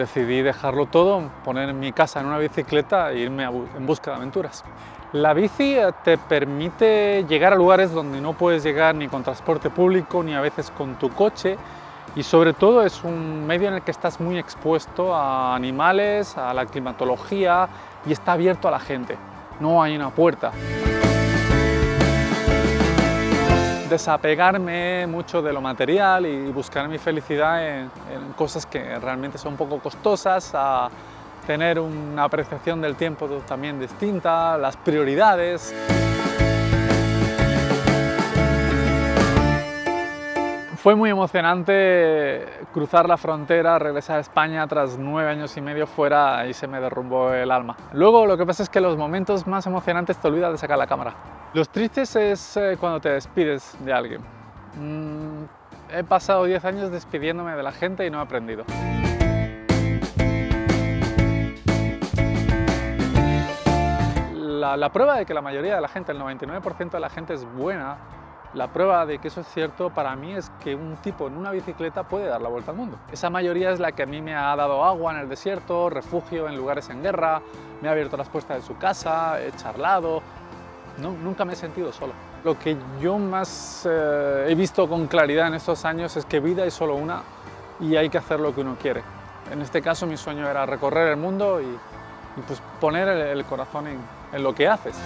decidí dejarlo todo, poner mi casa en una bicicleta e irme en busca de aventuras. La bici te permite llegar a lugares donde no puedes llegar ni con transporte público ni a veces con tu coche, y sobre todo es un medio en el que estás muy expuesto a animales, a la climatología, y está abierto a la gente, no hay una puerta. Desapegarme mucho de lo material y buscar mi felicidad en cosas que realmente son un poco costosas, a tener una apreciación del tiempo también distinta, las prioridades. Fue muy emocionante cruzar la frontera, regresar a España tras 9 años y medio fuera, y se me derrumbó el alma. Luego lo que pasa es que los momentos más emocionantes te olvidas de sacar la cámara. Los tristes es cuando te despides de alguien. He pasado 10 años despidiéndome de la gente y no he aprendido. La prueba de que la mayoría de la gente, el 99% de la gente es buena, la prueba de que eso es cierto para mí es que un tipo en una bicicleta puede dar la vuelta al mundo. Esa mayoría es la que a mí me ha dado agua en el desierto, refugio en lugares en guerra, me ha abierto las puertas de su casa, he charlado. No, nunca me he sentido solo. Lo que yo más he visto con claridad en estos años es que vida es solo una y hay que hacer lo que uno quiere. En este caso mi sueño era recorrer el mundo y pues poner el corazón en lo que haces.